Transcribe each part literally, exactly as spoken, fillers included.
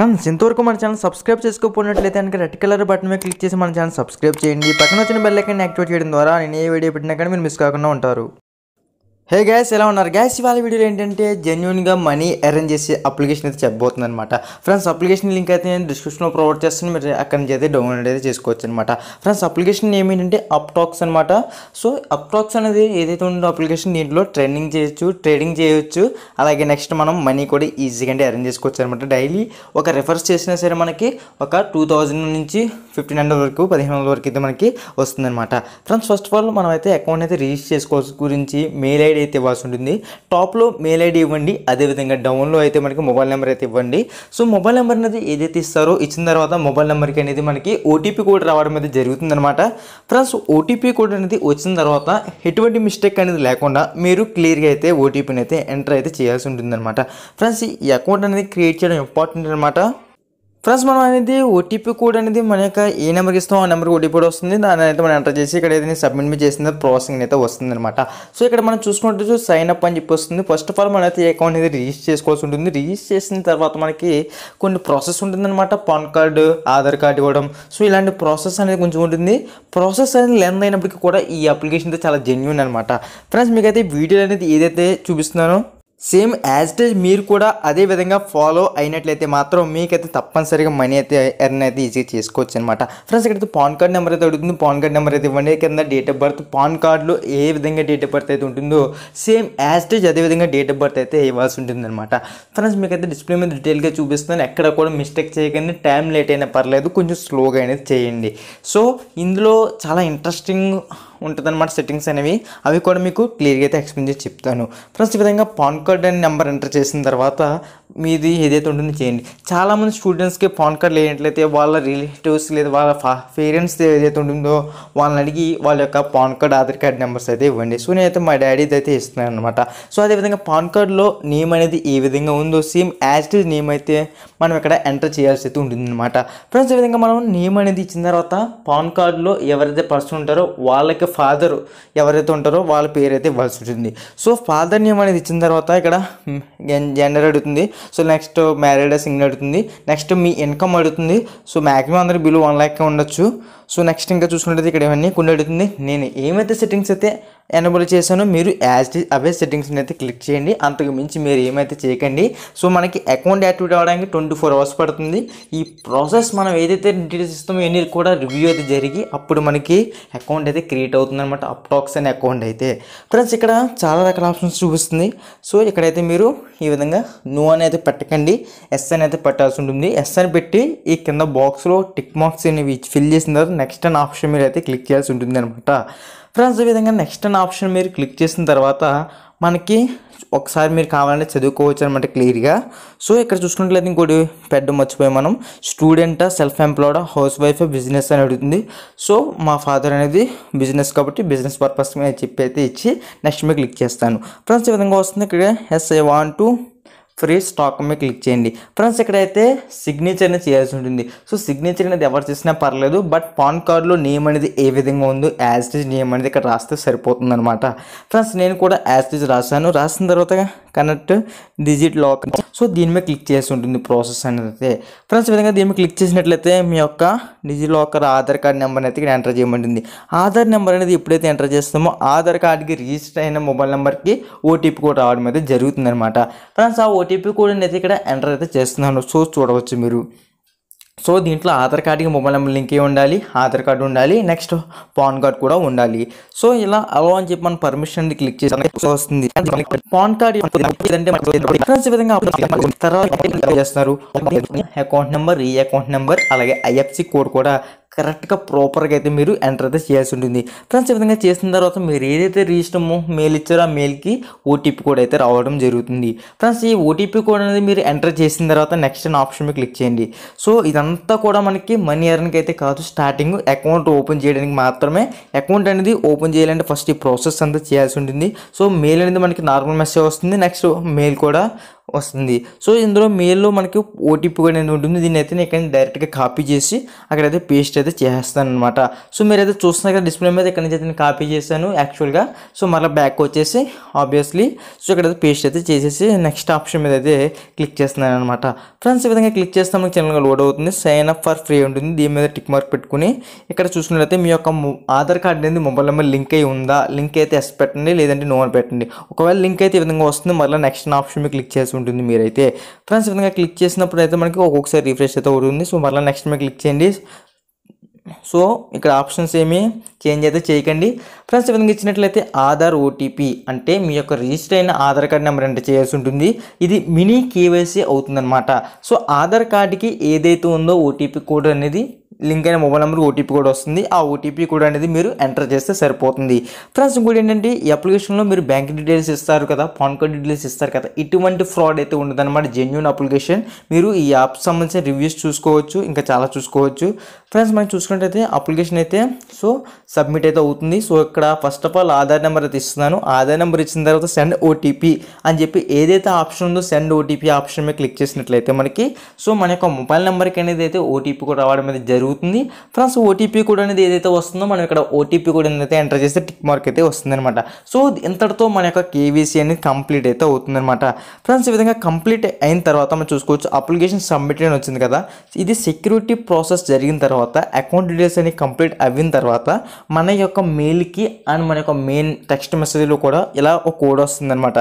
Friends ఇంతవరకు మన channel subscribe చేసుకోకపోయినట్లయితే కనుక రెడ్ కలర్ బటన్ మీద క్లిక్ చేసి మన ఛానల్ సబ్స్క్రైబ్ చేయండి. పక్కన వచ్చిన బెల్ ఐకాన్ యాక్టివేట్ చేయడం ద్వారా నేను ఏ వీడియో పెట్టినా కానీ మీరు మిస్ కాకుండా ఉంటారు. హే గైస్, ఎలా ఉన్నారు గైస్? ఇవాళ వీడియోలో ఏంటంటే జెన్యూన్గా మనీ అరేంజ్ చేసే అప్లికేషన్ అయితే చెప్పబోతుంది అనమాట. ఫ్రెండ్స్ అప్లికేషన్ లింక్ అయితే నేను డిస్క్రిప్షన్లో ప్రొవైడ్ చేస్తాను, మీరు అక్కడి నుంచి అయితే డౌన్లోడ్ అయితే చేసుకోవచ్చు అనమాట. ఫ్రెండ్స్ అప్లికేషన్ నేమ్ ఏంటంటే అప్టాక్స్ అనమాట. సో అప్టాక్స్ అనేది ఏదైతే ఉందో అప్లికేషన్, దీంట్లో ట్రెండింగ్ చేయొచ్చు, ట్రేడింగ్ చేయొచ్చు, అలాగే నెక్స్ట్ మనం మనీ కూడా ఈజీగా అంటే అరేంజ్ చేసుకోవచ్చు అనమాట. డైలీ ఒక రిఫర్స్ చేసినా సరే మనకి ఒక టూ థౌజండ్ నుంచి ఫిఫ్టీన్ హండ్రెడ్ వరకు పదిహేను వందల వరకు అయితే మనకి వస్తుందన్నమాట. ఫ్రెండ్స్ ఫస్ట్ ఆఫ్ ఆల్ మనం అయితే అకౌంట్ అయితే రిజిస్టర్ చేసుకోవచ్చు గురించి మెయిల్ ఐడి అయితే ఇవ్వాల్సి ఉంటుంది. టాప్లో మెయిల్ ఐడి ఇవ్వండి, అదేవిధంగా డౌన్లో అయితే మనకి మొబైల్ నెంబర్ అయితే ఇవ్వండి. సో మొబైల్ నెంబర్ అనేది ఏదైతే ఇస్తారో ఇచ్చిన తర్వాత మొబైల్ నెంబర్కి అనేది మనకి ఓటీపీ కోడ్ రావడం అయితే జరుగుతుందన్నమాట. ఫ్రెండ్స్ ఓటీపీ కోడ్ అనేది వచ్చిన తర్వాత ఎటువంటి మిస్టేక్ అనేది లేకుండా మీరు క్లియర్గా అయితే ఓటీపీని అయితే ఎంటర్ అయితే చేయాల్సి ఉంటుందన్నమాట. ఫ్రెండ్స్ ఈ అకౌంట్ అనేది క్రియేట్ చేయడం ఇంపార్టెంట్ అనమాట. ఫ్రెండ్స్ మనం అనేది ఓటీపీ కోడ్ అనేది మన యొక్క ఏ నెంబర్కి ఇస్తామో ఆ నెంబర్కి ఓటీపీ కోడ్ వస్తుంది. దాన్ని అయితే మనం ఎంటర్ చేసి ఇక్కడ ఏదైనా సబ్మిట్ చేసిన ప్రాసెసింగ్ అయితే వస్తుంది అనమాట. సో ఇక్కడ మనం చూసుకుంటే సైన్ అప్ అని చెప్పి వస్తుంది. ఫస్ట్ ఆఫ్ ఆల్ మనం అయితే అకౌంట్ అనేది రిజిస్టర్ చేసుకోవాల్సి ఉంటుంది. రిజిస్టర్ చేసిన తర్వాత మనకి కొన్ని ప్రాసెస్ ఉంటుందన్నమాట. పాన్ కార్డు, ఆధార్ కార్డు ఇవ్వడం, సో ఇలాంటి ప్రాసెస్ అనేది కొంచెం ఉంటుంది. ప్రాసెస్ అనేది లెంత్ అయినప్పటికీ కూడా ఈ అప్లికేషన్ అయితే చాలా జెన్యూన్ అనమాట. ఫ్రెండ్స్ మీకైతే వీడియో అనేది ఏదైతే చూపిస్తున్నానో సేమ్ యాజ్ ఇట్ ఈజ్ మీరు కూడా అదే విధంగా ఫాలో అయినట్లయితే మాత్రం మీకైతే తప్పనిసరిగా మనీ అయితే ఎర్న్ అయితే ఈజీగా చేసుకోవచ్చు అనమాట. ఫ్రెండ్స్ ఇక్కడైతే పాన్ కార్డ్ నెంబర్ అయితే అడుగుతుంది. పాన్ కార్డ్ నెంబర్ అయితే ఇవ్వండి. కింద డేట్ ఆఫ్ బర్త్, పాన్ కార్డులో ఏ విధంగా డేట్ ఆఫ్ బర్త్ అయితే ఉంటుందో సేమ్ యాజ్ ఇట్ ఈజ్ అదేవిధంగా డేట్ ఆఫ్ బర్త్ అయితే ఇవ్వాల్సి ఉంటుంది అనమాట. ఫ్రెండ్స్ మీకైతే డిస్ప్లే మీద డీటెయిల్గా చూపిస్తున్నాను. ఎక్కడ కూడా మిస్టేక్ చేయకండి. టైం లేట్ అయినా పర్లేదు, కొంచెం స్లోగా అనేది చేయండి. సో ఇందులో చాలా ఇంట్రెస్టింగ్ ఉంటుందన్నమాట సెట్టింగ్స్ అనేవి, అవి కూడా మీకు క్లియర్గా అయితే ఎక్స్ప్లెయిన్ చేసి చెప్తాను. ఫ్రెండ్స్ ఈ విధంగా పాన్ కార్డ్ అనే నెంబర్ ఎంటర్ చేసిన తర్వాత మీది ఏదైతే ఉంటుందో చేయండి. చాలామంది స్టూడెంట్స్కి పాన్ కార్డ్ లేనట్లయితే వాళ్ళ రిలేటివ్స్ లేదా వాళ్ళ పేరెంట్స్ ఏదైతే ఉంటుందో వాళ్ళని అడిగి వాళ్ళ యొక్క PAN card, Aadhaar card numbers అయితే ఇవ్వండి. సో నేనైతే మా డాడీది అయితే ఇస్తున్నాను అనమాట. సో అదేవిధంగా పాన్ కార్డ్లో నేమ్ అనేది ఏ విధంగా ఉందో same as it is name అయితే మనం ఇక్కడ ఎంటర్ చేయాల్సి అయితే ఉంటుందన్నమాట. ఫ్రెండ్స్ ఈ విధంగా మనం నేమ్ అనేది ఇచ్చిన తర్వాత పాన్ కార్డ్లో ఎవరైతే పర్సన్ ఉంటారో వాళ్ళకి ఫాదర్ ఎవరైతే ఉంటారో వాళ్ళ పేరు అయితే ఇవ్వాల్సి ఉంటుంది. సో ఫాదర్ నేమ్ అనేది ఇచ్చిన తర్వాత ఇక్కడ జెండర్ అడుగుతుంది. సో నెక్స్ట్ మ్యారీడ్ సింగిల్ అడుగుతుంది. నెక్స్ట్ మీ ఇన్కమ్ అడుగుతుంది. సో మ్యాక్సిమం అందరూ బిలో వన్ ల్యాక్ ఉండొచ్చు. సో నెక్స్ట్ ఇంకా చూసుకుంటే ఇక్కడ ఇవన్నీ కొన్ని అడుగుతుంది. నేను ఏమైతే సెట్టింగ్స్ అయితే ఎనబుల్ చేశానో మీరు యాజ్ అవే సెట్టింగ్స్ని అయితే క్లిక్ చేయండి. అంతకు మించి మీరు ఏమైతే చేయకండి. సో మనకి అకౌంట్ యాక్టివేట్ అవ్వడానికి ట్వంటీ ఫోర్ అవర్స్ పడుతుంది. ఈ ప్రాసెస్ మనం ఏదైతే డీటెయిల్స్ ఇస్తామో ఇవన్నీ కూడా రివ్యూ అయితే జరిగి అప్పుడు మనకి అకౌంట్ అయితే క్రియేట్ అవుతుంది అనమాట. అప్టాక్స్ అనే అకౌంట్ అయితే. ఫ్రెండ్స్ ఇక్కడ చాలా రకాల ఆప్షన్స్ చూపిస్తుంది. సో ఇక్కడైతే మీరు ఈ విధంగా నో అని అయితే పెట్టకండి, ఎస్ అని అయితే పెట్టాల్సి ఉంటుంది. ఎస్ అని పెట్టి ఈ కింద బాక్స్లో టిక్ మార్క్స్ అనేవి ఫిల్ చేసిన తర్వాత నెక్స్ట్ అనే ఆప్షన్ మీరు అయితే క్లిక్ చేయాల్సి ఉంటుంది అనమాట. ఫ్రెండ్స్ ఈ విధంగా నెక్స్ట్ అనే ఆప్షన్ మీరు క్లిక్ చేసిన తర్వాత మనకి ఒకసారి మీరు కావాలంటే చదువుకోవచ్చు అనమాట క్లియర్గా. సో ఇక్కడ చూసుకున్నట్లయితే ఇంకోటి పెద్ద మర్చిపోయి మనం స్టూడెంటా, సెల్ఫ్ ఎంప్లాయిడా, హౌస్ వైఫ్, బిజినెస్ అని అడుగుతుంది. సో మా ఫాదర్ అనేది బిజినెస్ కాబట్టి బిజినెస్ పర్పస్ మీద చెప్పి అయితే ఇచ్చి నెక్స్ట్ మీద క్లిక్ చేస్తాను. ఫ్రెండ్స్ ఈ విధంగా వస్తుంది. ఇక్కడ yes I want to free stock మీద క్లిక్ చేయండి. ఫ్రెండ్స్ ఇక్కడైతే సిగ్నేచర్ అనేది చేయాల్సి ఉంటుంది. సో సిగ్నేచర్ అనేది ఎవరు చేసినా పర్లేదు, బట్ పాన్ కార్డులో నేమ్ అనేది ఏ విధంగా ఉందో యాజ్ ఇట్ ఈజ్ నేమ్ అనేది ఇక్కడ రాస్తే సరిపోతుంది అనమాట. ఫ్రెండ్స్ నేను కూడా యాజ్ ఇట్ ఈజ్ రాశాను. రాసిన తర్వాత కనెక్ట్ డిజిట్ లాక్, సో దీని మీద క్లిక్ చేసి ఉంటుంది ప్రాసెస్ అనేది. ఫ్రెండ్స్ ఈ విధంగా దీని మీద క్లిక్ చేసినట్లయితే మీ యొక్క digit locker Aadhaar card number అయితే ఇక్కడ ఎంటర్ చేయమంటుంది. ఆధార్ నెంబర్ అనేది ఎప్పుడైతే ఎంటర్ చేస్తామో ఆధార్ కార్డుకి రిజిస్టర్ అయిన మొబైల్ నెంబర్కి ఓటీపీ కోడ్ రావడం అయితే జరుగుతుంది అనమాట. ఫ్రెండ్స్ ఆ ఓటీపీ కోడ్ అనేది ఇక్కడ ఎంటర్ అయితే చేస్తున్నాను. సో చూడవచ్చు మీరు. సో దీంట్లో ఆధార్ కార్డుకి మొబైల్ నెంబర్ లింక్ అయి ఉండాలి, ఆధార్ కార్డు ఉండాలి, నెక్స్ట్ పాన్ కార్డ్ కూడా ఉండాలి. సో ఇలా అలా అని చెప్పి మనం పర్మిషన్ క్లిక్ చేస్తుంది. పాన్ కార్డ్ తర్వాత చేస్తున్నారు అకౌంట్ నెంబర్, ఈ అకౌంట్ నెంబర్, అలాగే ఐఎఫ్సి కోడ్ కూడా కరెక్ట్గా ప్రాపర్గా అయితే మీరు ఎంటర్ అయితే చేయాల్సి ఉంటుంది. ఫ్రెండ్స్ ఈ విధంగా చేసిన తర్వాత మీరు ఏదైతే రిజిస్టర్ మెయిల్ ఇచ్చారో ఆ మెయిల్కి ఓటీపీ కోడ్ అయితే రావడం జరుగుతుంది. ఫ్రెండ్స్ ఈ ఓటీపీ కోడ్ అనేది మీరు ఎంటర్ చేసిన తర్వాత నెక్స్ట్ అనే ఆప్షన్ మీద క్లిక్ చేయండి. సో ఇదంతా కూడా మనకి మనీ ఎర్న్కి అయితే కాదు, స్టార్టింగ్ అకౌంట్ ఓపెన్ చేయడానికి మాత్రమే. అకౌంట్ అనేది ఓపెన్ చేయాలంటే ఫస్ట్ ఈ ప్రాసెస్ అంతా చేయాల్సి ఉంటుంది. సో మెయిల్ అనేది మనకి నార్మల్ మెసేజ్ వస్తుంది, నెక్స్ట్ మెయిల్ కూడా వస్తుంది సో ఇందులో మెయిల్లో మనకి ఓటీపీ కూడా అనేది ఉంటుంది దీని అయితే ఇక్కడ డైరెక్ట్ గా కాపీ చేసి అక్కడ అయితే పేస్ట్ అయితే చేస్తాను అన్నమాట సో మీరైతే చూస్తున్నారు కదా డిస్ప్లే మీద ఇక్కడ నుంచి అయితే కాపీ చేశాను యాక్చువల్ గా సో మళ్ళీ బ్యాక్ వచ్చేసి ఆబ్వియస్లీ సో ఇక్కడ అయితే పేస్ట్ అయితే చేసేసి నెక్స్ట్ ఆప్షన్ మీద అయితే క్లిక్ చేస్తున్నాను అన్నమాట ఫ్రెండ్స్ ఈ విధంగా క్లిక్ చేస్తే మనకి ఛానల్ గా లోడ్ అవుతుంది సైన్ అప్ ఫర్ ఫ్రీ ఉంటుంది దీని మీద టిక్ మార్క్ పెట్టుకొని ఇక్కడ చూసుకున్నట్లయితే మీ యొక్క ఆధార్ కార్డ్ అనేది మొబైల్ నెంబర్ లింక్ అయి ఉందా లింక్ అయితే ఎస్ పెట్టండి లేదంటే నో అని పెట్టండి ఒకవేళ లింక్ అయితే ఈ విధంగా వస్తుంది మళ్ళీ నెక్స్ట్ ఆప్షన్ మీద క్లిక్ చేసి ఉంటుంది మీరైతే ఫ్రెండ్స్ ఈ విధంగా క్లిక్ చేసినప్పుడు అయితే మనకి ఒక్కొక్కసారి రిఫ్రెష్ అయితే అవుతుంది సో మళ్ళీ నెక్స్ట్ మీద క్లిక్ చేయండి సో ఇక్కడ ఆప్షన్స్ ఏమీ చేంజ్ అయితే చేయకండి ఫ్రెండ్స్ ఈ విధంగా ఇచ్చినట్లయితే ఆధార్ ఓటీపీ అంటే మీ యొక్క రిజిస్టర్ అయిన ఆధార్ కార్డ్ నెంబర్ ఎంటర్ చేయాల్సి ఉంటుంది ఇది మినీ కేవైసీ అవుతుందన్నమాట సో ఆధార్ కార్డుకి ఏదైతే ఉందో ఓటీపీ కోడ్ అనేది లింక్ అయిన మొబైల్ నెంబర్ ఓటీపీ కూడా వస్తుంది ఆ ఓటీపీ కూడా అనేది మీరు ఎంటర్ చేస్తే సరిపోతుంది ఫ్రెండ్స్ ఇంకోటి ఏంటంటే ఈ అప్లికేషన్లో మీరు బ్యాంక్ డీటెయిల్స్ ఇస్తారు కదా పాన్ కార్డ్ డీటెయిల్స్ ఇస్తారు కదా ఇటువంటి ఫ్రాడ్ అయితే ఉండదు అనమాట జెన్యూన్ అప్లికేషన్ మీరు ఈ యాప్ సంబంధించిన రివ్యూస్ చూసుకోవచ్చు ఇంకా చాలా చూసుకోవచ్చు ఫ్రెండ్స్ మనం చూసుకున్నట్టయితే అప్లికేషన్ అయితే సో సబ్మిట్ అయితే అవుతుంది సో ఇక్కడ first of all Aadhaar number అయితే ఇస్తున్నాను ఆధార్ నెంబర్ ఇచ్చిన తర్వాత సెండ్ ఓటీపీ అని చెప్పి ఏదైతే ఆప్షన్ ఉందో సెండ్ ఓటీపీ ఆప్షన్ మీద క్లిక్ చేసినట్లయితే మనకి సో మన యొక్క మొబైల్ నెంబర్కి అనేది అయితే ఓటీపీ కూడా రావడం అనేది జరుగుతుంది ఫ్రెండ్స్ ఓటీపీ కోడ్ అనేది ఏదైతే వస్తుందో మనం ఇక్కడ ఓటీపీ కోడ్ అనేది ఎంటర్ చేస్తే టిక్ మార్క్ అయితే వస్తుంది అనమాట సో ఇంతటితో మన యొక్క కేవీసీ అనేది కంప్లీట్ అయితే అవుతుందన్నమాట ఫ్రెండ్స్ ఈ విధంగా కంప్లీట్ అయిన తర్వాత మనం చూసుకోవచ్చు అప్లికేషన్ సబ్మిట్ అని వచ్చింది కదా ఇది సెక్యూరిటీ ప్రాసెస్ జరిగిన తర్వాత అకౌంట్ డీటెయిల్స్ అనేది కంప్లీట్ అయిన తర్వాత మన యొక్క మెయిల్కి అండ్ మన యొక్క మెయిన్ టెక్స్ట్ మెసేజ్లో కూడా ఇలా ఒక కోడ్ వస్తుంది అనమాట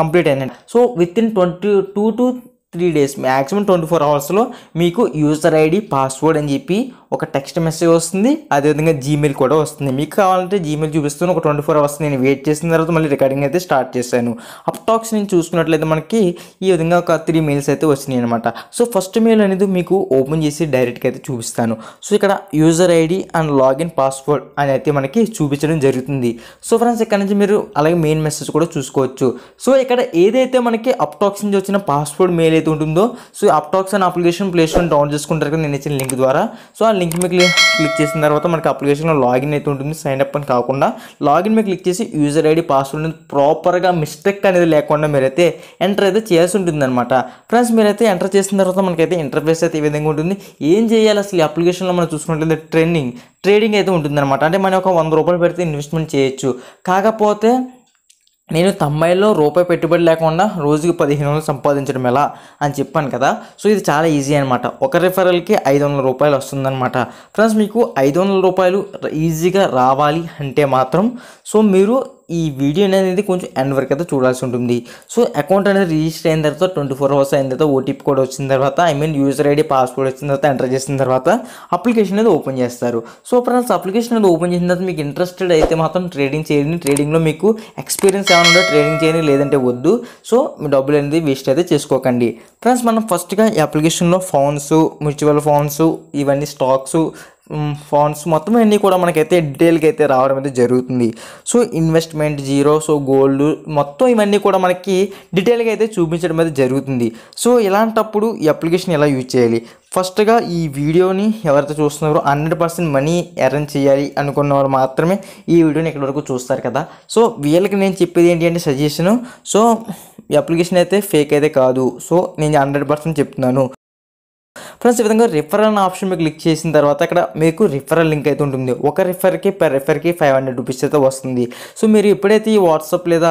కంప్లీట్ అయిన so within twenty two to three days maximum twenty four అవర్స్లో మీకు యూజర్ ఐడి పాస్వర్డ్ అని చెప్పి ఒక టెక్స్ట్ మెసేజ్ వస్తుంది అదేవిధంగా జీమెయిల్ కూడా వస్తుంది మీకు కావాలంటే జీమెయిల్ చూపిస్తాను ఒక ట్వంటీ ఫోర్ అవర్స్ నేను వెయిట్ చేసిన తర్వాత మళ్ళీ రికార్డింగ్ అయితే స్టార్ట్ చేశాను అప్టాక్స్ నేను చూసుకున్నట్లయితే మనకి ఈ విధంగా ఒక త్రీ మెయిల్స్ అయితే వచ్చినాయి అనమాట సో ఫస్ట్ మెయిల్ అనేది మీకు ఓపెన్ చేసి డైరెక్ట్గా అయితే చూపిస్తాను సో ఇక్కడ user ID and login password అని అయితే మనకి చూపించడం జరుగుతుంది సో ఫ్రెండ్స్ ఇక్కడ నుంచి మీరు అలాగే మెయిన్ మెసేజ్ కూడా చూసుకోవచ్చు సో ఇక్కడ ఏదైతే మనకి అప్టాక్స్ నుంచి వచ్చిన పాస్వర్డ్ మెయిల్ అయితే ఉంటుందో so Upstox and application Play Store download చేసుకుంటారు కదా నేను ఇచ్చిన లింక్ ద్వారా సో ఆ లింక్ మీద క్లిక్ చేసిన తర్వాత మనకి అప్లికేషన్లో లాగిన్ అయితే ఉంటుంది సైన్ అప్ అని కాకుండా లాగిన్ మీద క్లిక్ చేసి యూజర్ ఐడి పాస్వర్డ్ ప్రాపర్గా మిస్టేక్ అనేది లేకుండా మీరైతే ఎంటర్ అయితే చేయాల్సి ఉంటుంది అనమాట ఫ్రెండ్స్ మీరైతే ఎంటర్ చేసిన తర్వాత మనకైతే ఇంటర్ఫేస్ అయితే ఈ విధంగా ఉంటుంది ఏం చేయాలి అసలు ఈ అప్లికేషన్లో మనం చూసుకున్నట్లయితే ట్రెండింగ్ ట్రేడింగ్ అయితే ఉంటుందన్నమాట అంటే మనం ఒక వంద రూపాయలు పెడితే ఇన్వెస్ట్మెంట్ చేయొచ్చు కాకపోతే నేను తొంభైలో రూపాయి పెట్టుబడి లేకుండా రోజుకి పదిహేను వందలు సంపాదించడం ఎలా అని చెప్పాను కదా సో ఇది చాలా ఈజీ అనమాట ఒక రిఫరల్కి ఐదు వందల రూపాయలు వస్తుందన్నమాట ఫ్రెండ్స్ మీకు ఐదు వందల రూపాయలు ఈజీగా రావాలి అంటే మాత్రం సో మీరు ఈ వీడియో అనేది కొంచెం ఎండ్ వరకు అయితే చూడాల్సి ఉంటుంది సో అకౌంట్ అనేది రిజిస్టర్ అయిన తర్వాత ట్వంటీ ఫోర్ అవర్స్ అయిన తర్వాత ఓటీపీ కోడ్ వచ్చిన తర్వాత I mean user ID password వచ్చిన తర్వాత ఎంటర్ చేసిన తర్వాత అప్లికేషన్ అనేది ఓపెన్ చేస్తారు సో ఫ్రెండ్స్ అప్లికేషన్ అనేది ఓపెన్ చేసిన తర్వాత మీకు ఇంట్రెస్టెడ్ అయితే మాత్రం ట్రేడింగ్ చేయండి ట్రేడింగ్లో మీకు ఎక్స్పీరియన్స్ ఏమైనా ఉందో ట్రేడింగ్ చేయండి లేదంటే వద్దు సో మీ డబ్బులు అనేది వేస్ట్ అయితే చేసుకోకండి ఫ్రెండ్స్ మనం ఫస్ట్గా ఈ అప్లికేషన్లో ఫండ్స్ మ్యూచువల్ ఫండ్స్ ఇవన్నీ స్టాక్స్ ఫండ్స్ మొత్తం అన్నీ కూడా మనకైతే డీటెయిల్గా అయితే రావడం అయితే జరుగుతుంది so investment zero so gold మొత్తం ఇవన్నీ కూడా మనకి డీటెయిల్గా అయితే చూపించడం అయితే జరుగుతుంది సో ఇలాంటప్పుడు ఈ అప్లికేషన్ ఎలా యూజ్ చేయాలి ఫస్ట్గా ఈ వీడియోని ఎవరైతే చూస్తున్నారో హండ్రెడ్ పర్సెంట్ మనీ ఎర్న్ చేయాలి అనుకున్న వాళ్ళు మాత్రమే ఈ వీడియోని ఇక్కడ వరకు చూస్తారు కదా సో వీళ్ళకి నేను చెప్పేది ఏంటి అంటే సజెషను సో ఈ అప్లికేషన్ అయితే ఫేక్ అయితే కాదు సో నేను హండ్రెడ్ పర్సెంట్ చెప్తున్నాను ఫ్రెండ్స్ ఈ విధంగా రిఫరల్ ఆప్షన్ మీద క్లిక్ చేసిన తర్వాత అక్కడ మీకు రిఫరల్ లింక్ అయితే ఉంటుంది ఒక రిఫర్కి పర్ రిఫర్కి ఫైవ్ హండ్రెడ్ రూపీస్ అయితే వస్తుంది సో మీరు ఎప్పుడైతే ఈ వాట్సాప్ లేదా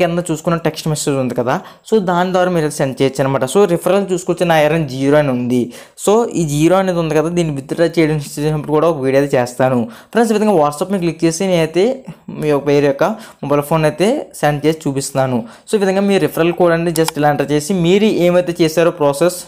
కింద చూసుకున్న టెక్స్ట్ మెసేజ్ ఉంది కదా సో దాని ద్వారా మీరు సెండ్ చేయొచ్చు అనమాట సో రిఫరల్ చూసుకొచ్చి నా ఐరన్ జీరో అని ఉంది సో ఈ జీరో అనేది ఉంది కదా దీన్ని విత్డ్రా చేయడం చేసినప్పుడు కూడా ఒక వీడియో అయితే చేస్తాను ఫ్రెండ్స్ ఈ విధంగా వాట్సాప్ని క్లిక్ చేసి నేనైతే మీ యొక్క పేరు యొక్క మొబైల్ ఫోన్ అయితే సెండ్ చేసి చూపిస్తున్నాను సో ఈ విధంగా మీ రిఫరల్ కోడ్ అనేది జస్ట్ ఇలా ఎంటర్ చేసి మీరు ఏమైతే చేశారో ప్రాసెస్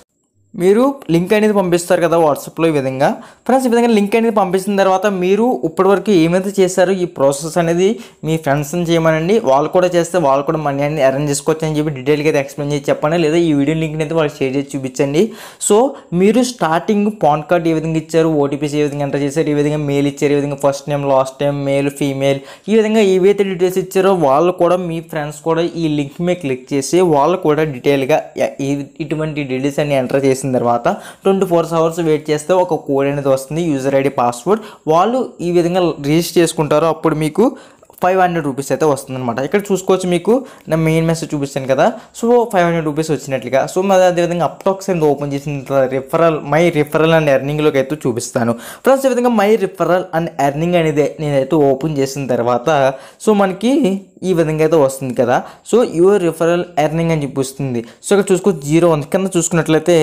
మీరు లింక్ అనేది పంపిస్తారు కదా వాట్సాప్లో ఈ విధంగా ఫ్రెండ్స్ ఈ విధంగా లింక్ అనేది పంపించిన తర్వాత మీరు ఇప్పటివరకు ఏమైతే చేశారో ఈ ప్రాసెస్ అనేది మీ ఫ్రెండ్స్ని చేయమనండి వాళ్ళు కూడా చేస్తే వాళ్ళు కూడా మనీ అనేది అరేంజ్ చేసుకోవచ్చు అని చెప్పి డీటెయిల్గా అయితే ఎక్స్ప్లెయిన్ చేసి చెప్పండి లేదా ఈ వీడియో లింక్ని అయితే వాళ్ళు షేర్ చేసి చూపించండి సో మీరు స్టార్టింగ్ పాన్ కార్డ్ ఏ విధంగా ఇచ్చారు ఓటీపీస్ ఏ విధంగా ఎంటర్ చేశారు ఈ విధంగా మెయిల్ ఇచ్చారు ఈ విధంగా first name last name mail female ఈ విధంగా ఏవైతే డీటెయిల్స్ ఇచ్చారో వాళ్ళు కూడా మీ ఫ్రెండ్స్ కూడా ఈ లింక్ మీద క్లిక్ చేసి వాళ్ళు కూడా డీటెయిల్గా ఇటువంటి డీటెయిల్స్ అన్ని ఎంటర్ చేసి తర్వాత ట్వంటీ ఫోర్ అవర్స్ వెయిట్ చేస్తే ఒక కోడ్ అనేది వస్తుంది యూజర్ ఐడి పాస్వర్డ్ వాళ్ళు ఈ విధంగా రిజిస్టర్ చేసుకుంటారు అప్పుడు మీకు ఫైవ్ హండ్రెడ్ రూపీస్ అయితే వస్తుందన్నమాట. ఇక్కడ చూసుకోవచ్చు మీకు నా మెయిన్ మెసేజ్ చూపిస్తాను కదా, సో ఫైవ్ హండ్రెడ్ రూపీస్ వచ్చినట్లుగా. సో మరి అదేవిధంగా అప్టాక్స్ అనేది ఓపెన్ చేసిన రిఫరల్ మై రిఫరల్ అండ్ ఎర్నింగ్లోకి అయితే చూపిస్తాను ఫ్రెండ్స్. ఈ విధంగా మై రిఫరల్ అండ్ ఎర్నింగ్ అనేది నేనైతే ఓపెన్ చేసిన తర్వాత సో మనకి ఈ విధంగా అయితే వస్తుంది కదా. సో యువర్ రిఫరల్ ఎర్నింగ్ అని చెప్పి వస్తుంది. సో ఇక్కడ చూసుకోవచ్చు జీరో ఉంది, కింద చూసుకున్నట్లయితే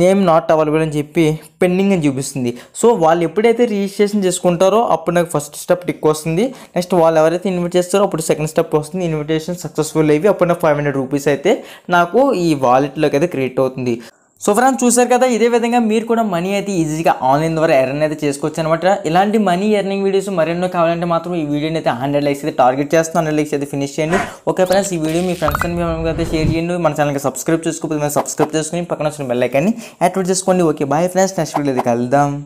నేమ్ నాట్ అవైలబుల్ అని చెప్పి పెండింగ్ అని చూపిస్తుంది. సో వాళ్ళు ఎప్పుడైతే రిజిస్ట్రేషన్ చేసుకుంటారో అప్పుడు నాకు ఫస్ట్ స్టెప్ టిక్ వస్తుంది. నెక్స్ట్ వాళ్ళు ఎవరైతే ఇన్వైట్ చేస్తారో అప్పుడు సెకండ్ స్టెప్ వస్తుంది, ఇన్విటేషన్ సక్సెస్ఫుల్ అయ్యి అప్పుడు నాకు ఫైవ్ హండ్రెడ్ రూపీస్ అయితే నాకు ఈ వాలెట్లోకి అయితే క్రియేట్ అవుతుంది. సో ఫ్రెండ్స్ చూసారు కదా, ఇదే విధంగా మీరు కూడా మనీ అయితే ఈజీగా ఆన్లైన్ ద్వారా ఎర్న్ అయితే చేసుకోవచ్చు అనమాట. ఇలాంటి మనీ ఎర్నింగ్ వీడియోస్ మరెన్నో కావాలంటే మాత్రం ఈ వీడియోని అయితే హండ్రెడ్ లైక్స్ అయితే టార్గెట్ చేస్తాను, హండ్రెడ్ లైక్స్ అయితే ఫినిష్ చేయండి. ఓకే ఫ్రెండ్స్, ఈ వీడియో మీ ఫ్రెండ్స్ అండ్ ఫ్యామిలీకి అయితే షేర్ చేయండి. మన ఛానల్కి సబ్స్క్రైబ్ చేసుకోకపోతే సబ్స్క్రైబ్ చేసుకుని పక్కన వచ్చిన బెల్ ఐకాన్ని యాక్టివేట్ చేసుకోండి. Okay bye friends, next video అయితే కలుద్దాం.